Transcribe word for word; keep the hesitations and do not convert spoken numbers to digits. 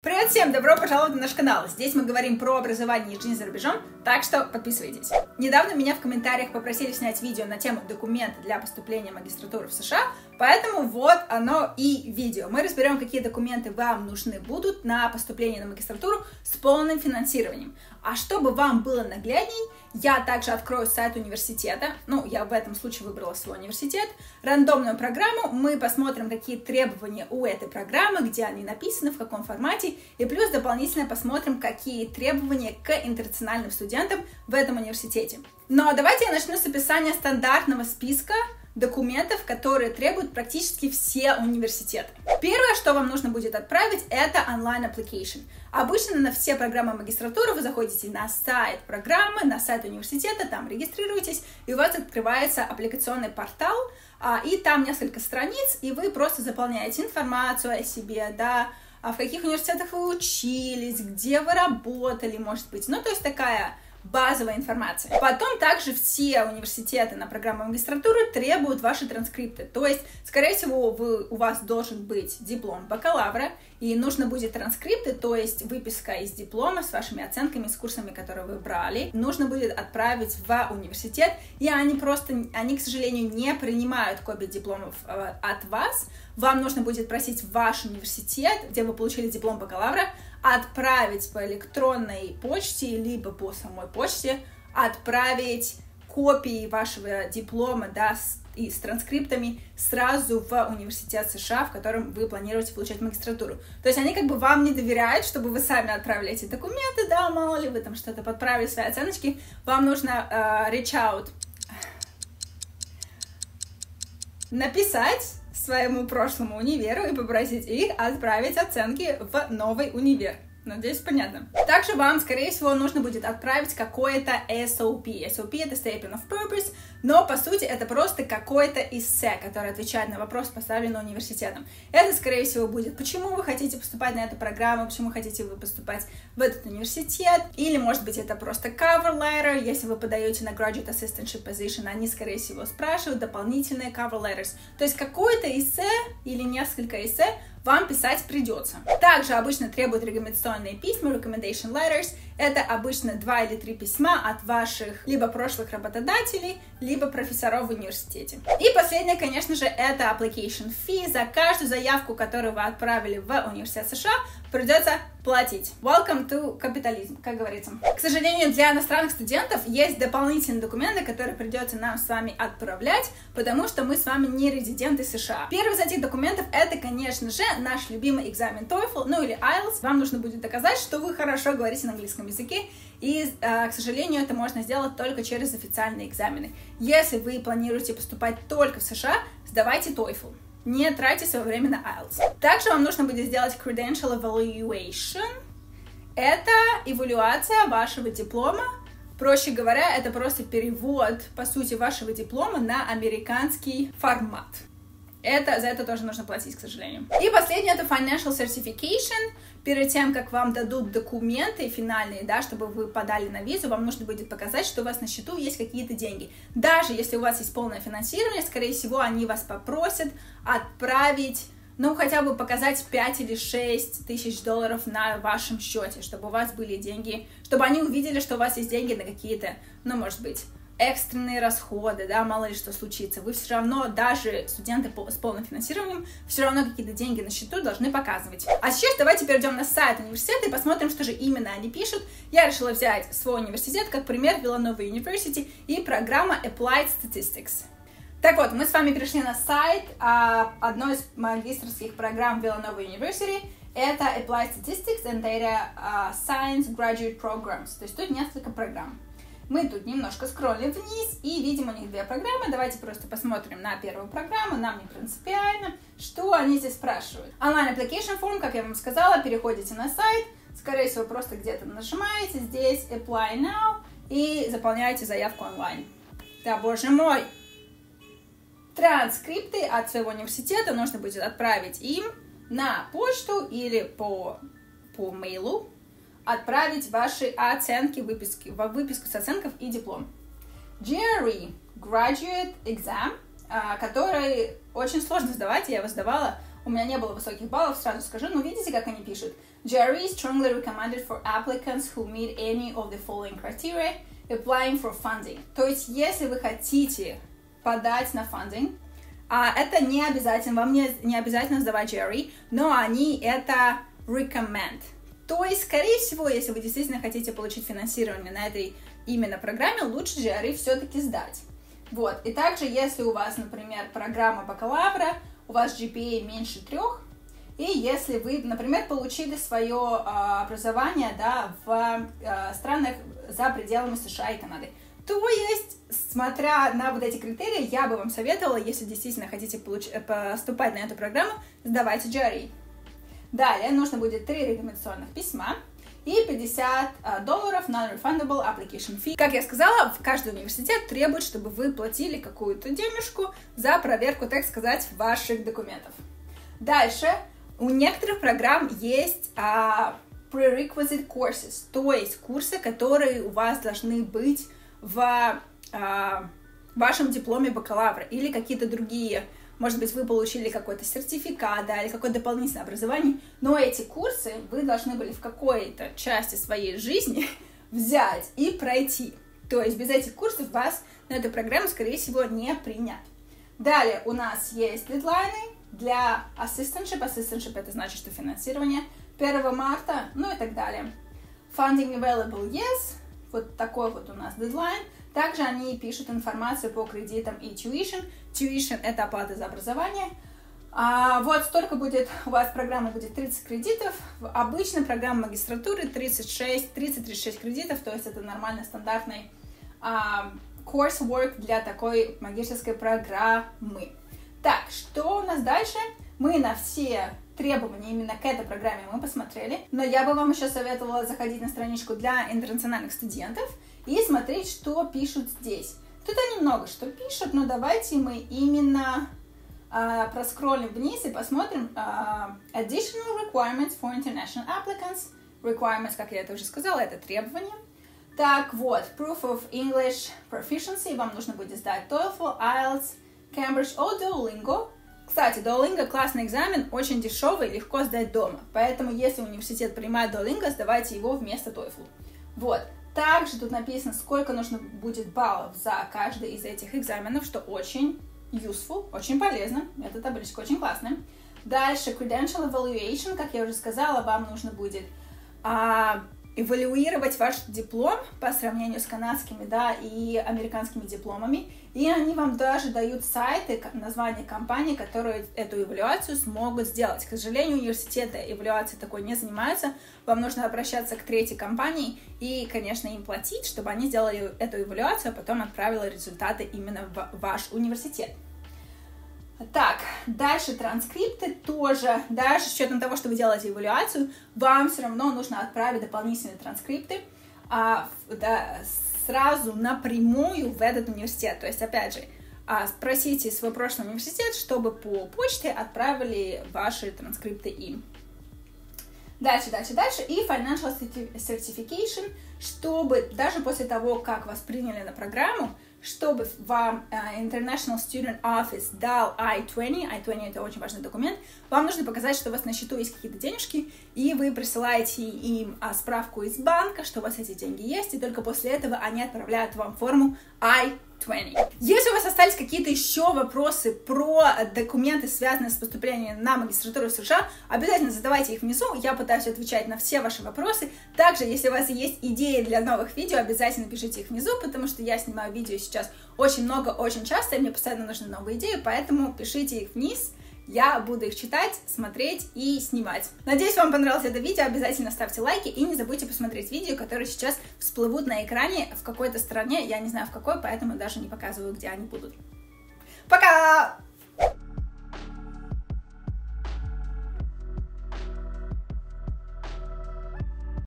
Привет всем! Добро пожаловать на наш канал! Здесь мы говорим про образование и жизнь за рубежом, так что подписывайтесь. Недавно меня в комментариях попросили снять видео на тему документы для поступления в магистратуру в США, поэтому вот оно и видео. Мы разберем, какие документы вам нужны будут на поступление на магистратуру с полным финансированием. А чтобы вам было наглядней, я также открою сайт университета, ну, я в этом случае выбрала свой университет, рандомную программу, мы посмотрим, какие требования у этой программы, где они написаны, в каком формате, и плюс дополнительно посмотрим, какие требования к интернациональным студентам в этом университете. Но давайте я начну с описания стандартного списка документов, которые требуют практически все университеты. Первое, что вам нужно будет отправить, это онлайн-application. Обычно на все программы магистратуры вы заходите на сайт программы, на сайт университета, там регистрируетесь, и у вас открывается аппликационный портал, и там несколько страниц, и вы просто заполняете информацию о себе, да, в каких университетах вы учились, где вы работали, может быть, ну, то есть такая базовая информация. Потом также все университеты на программу магистратуры требуют ваши транскрипты, то есть, скорее всего, вы, у вас должен быть диплом бакалавра, и нужно будет транскрипты, то есть выписка из диплома с вашими оценками, с курсами, которые вы брали, нужно будет отправить в университет, и они просто, они, к сожалению, не принимают копии дипломов от вас, вам нужно будет просить ваш университет, где вы получили диплом бакалавра, отправить по электронной почте, либо по самой почте, отправить копии вашего диплома, да, с, и с транскриптами сразу в университет США, в котором вы планируете получать магистратуру. То есть они как бы вам не доверяют, чтобы вы сами отправили эти документы, да, мало ли вы там что-то подправили, свои оценочки, вам нужно э, reach out, написать своему прошлому универу и попросить их отправить оценки в новый универ. Надеюсь, понятно. Также вам, скорее всего, нужно будет отправить какое-то эс о пи. эс о пи — это Statement of Purpose, но, по сути, это просто какое-то эссе, которое отвечает на вопрос, поставленный университетом. Это, скорее всего, будет, почему вы хотите поступать на эту программу, почему хотите вы поступать в этот университет, или, может быть, это просто cover letter. Если вы подаете на Graduate Assistantship Position, они, скорее всего, спрашивают дополнительные cover letters. То есть какое-то эссе или несколько эссе вам писать придется. Также обычно требуют рекомендационные письма, recommendation letters. Это обычно два или три письма от ваших либо прошлых работодателей, либо профессоров в университете. И последнее, конечно же, это application fee. За каждую заявку, которую вы отправили в университет США, придется платить. Welcome to капитализм, как говорится. К сожалению, для иностранных студентов есть дополнительные документы, которые придется нам с вами отправлять, потому что мы с вами не резиденты США. Первый из этих документов это, конечно же, наш любимый экзамен TOEFL, ну или айлтс. Вам нужно будет доказать, что вы хорошо говорите на английском языке, и, к сожалению, это можно сделать только через официальные экзамены. Если вы планируете поступать только в США, сдавайте TOEFL. Не тратьте свое время на айлтс. Также вам нужно будет сделать Credential Evaluation. Это эвалюация вашего диплома. Проще говоря, это просто перевод, по сути, вашего диплома на американский формат. Это, за это тоже нужно платить, к сожалению. И последнее, это Financial Certification. Перед тем, как вам дадут документы финальные, да, чтобы вы подали на визу, вам нужно будет показать, что у вас на счету есть какие-то деньги. Даже если у вас есть полное финансирование, скорее всего, они вас попросят отправить, ну, хотя бы показать пять или шесть тысяч долларов на вашем счете, чтобы у вас были деньги, чтобы они увидели, что у вас есть деньги на какие-то, ну, может быть, экстренные расходы, да, мало ли что случится, вы все равно, даже студенты с полным финансированием, все равно какие-то деньги на счету должны показывать. А сейчас давайте перейдем на сайт университета и посмотрим, что же именно они пишут. Я решила взять свой университет, как пример, Villanova University и программа Applied Statistics. Так вот, мы с вами перешли на сайт а, одной из магистерских программ Villanova University. Это Applied Statistics and Data Science Graduate Programs, то есть тут несколько программ. Мы тут немножко скроллим вниз и видим у них две программы. Давайте просто посмотрим на первую программу, нам не принципиально, что они здесь спрашивают. Online application form, как я вам сказала, переходите на сайт, скорее всего, просто где-то нажимаете здесь Apply Now и заполняете заявку онлайн. Да, боже мой! Транскрипты от своего университета нужно будет отправить им на почту или по, по мейлу. Отправить ваши оценки, выписки, выписку с оценков и диплом. джи ар и, Graduate Exam, который очень сложно сдавать, я его сдавала, у меня не было высоких баллов, сразу скажу, но видите, как они пишут? G R E is strongly recommended for applicants who meet any of the following criteria applying for funding. То есть, если вы хотите подать на funding, это не обязательно, вам не, не обязательно сдавать G R E, но они это recommend. То есть, скорее всего, если вы действительно хотите получить финансирование на этой именно программе, лучше G R E все-таки сдать. Вот. И также, если у вас, например, программа бакалавра, у вас G P A меньше трех, и если вы, например, получили свое а, образование да, в а, странах за пределами США и Канады, то есть, смотря на вот эти критерии, я бы вам советовала, если действительно хотите получ... поступать на эту программу, сдавайте G R E. Далее нужно будет три рекомендационных письма и пятьдесят долларов non-refundable application fee. Как я сказала, в каждый университет требует, чтобы вы платили какую-то денежку за проверку, так сказать, ваших документов. Дальше, у некоторых программ есть а, prerequisite courses, то есть курсы, которые у вас должны быть в а, вашем дипломе бакалавра или какие-то другие. Может быть, вы получили какой-то сертификат, да, или какое-то дополнительное образование, но эти курсы вы должны были в какой-то части своей жизни взять и пройти. То есть без этих курсов вас на эту программу, скорее всего, не принят. Далее у нас есть дедлайны для assistantship. Assistantship — это значит, что финансирование первого марта, ну и так далее. Funding available, yes. Вот такой вот у нас дедлайн. Также они пишут информацию по кредитам и tuition. Tuition — это оплата за образование. А вот столько будет, у вас программа будет тридцать кредитов. Обычно программа магистратуры тридцать шесть тридцать-тридцать шесть кредитов, то есть это нормально стандартный а, coursework для такой магистерской программы. Так, что у нас дальше? Мы на все требования именно к этой программе мы посмотрели, но я бы вам еще советовала заходить на страничку для интернациональных студентов и смотреть, что пишут здесь. Тут они много что пишут, но давайте мы именно э, проскроллим вниз и посмотрим э, additional requirements for international applicants. Requirements, как я это уже сказала, это требования. Так вот, proof of English proficiency, вам нужно будет сдать TOEFL, I E L T S, Cambridge, Duolingo. Кстати, Duolingo классный экзамен, очень дешевый, легко сдать дома. Поэтому, если университет принимает Duolingo, сдавайте его вместо TOEFL. Вот. Также тут написано, сколько нужно будет баллов за каждый из этих экзаменов, что очень useful, очень полезно. Эта табличка очень классная. Дальше, credential evaluation, как я уже сказала, вам нужно будет а, эвалюировать ваш диплом по сравнению с канадскими, да, и американскими дипломами. И они вам даже дают сайты, названия компаний, которые эту эвалюацию смогут сделать. К сожалению, университеты эвалюацией такой не занимаются. Вам нужно обращаться к третьей компании и, конечно, им платить, чтобы они сделали эту эвалюацию, а потом отправили результаты именно в ваш университет. Так, дальше транскрипты тоже. Даже с учетом того, что вы делаете эвалюацию, вам все равно нужно отправить дополнительные транскрипты а, да, сразу напрямую в этот университет. То есть, опять же, а, спросите свой прошлый университет, чтобы по почте отправили ваши транскрипты им. Дальше, дальше, дальше. И financial certification, чтобы даже после того, как вас приняли на программу, чтобы вам uh, International Student Office дал I двадцать, I двадцать это очень важный документ, вам нужно показать, что у вас на счету есть какие-то денежки, и вы присылаете им uh, справку из банка, что у вас эти деньги есть, и только после этого они отправляют вам форму I двадцать. Если у вас остались какие-то еще вопросы про документы, связанные с поступлением на магистратуру в США, обязательно задавайте их внизу, я пытаюсь отвечать на все ваши вопросы. Также, если у вас есть идеи для новых видео, обязательно пишите их внизу, потому что я снимаю видео сейчас очень много, очень часто, и мне постоянно нужны новые идеи, поэтому пишите их вниз, я буду их читать, смотреть и снимать. Надеюсь, вам понравилось это видео, обязательно ставьте лайки и не забудьте посмотреть видео, которые сейчас всплывут на экране в какой-то стране, я не знаю в какой, поэтому даже не показываю, где они будут. Пока!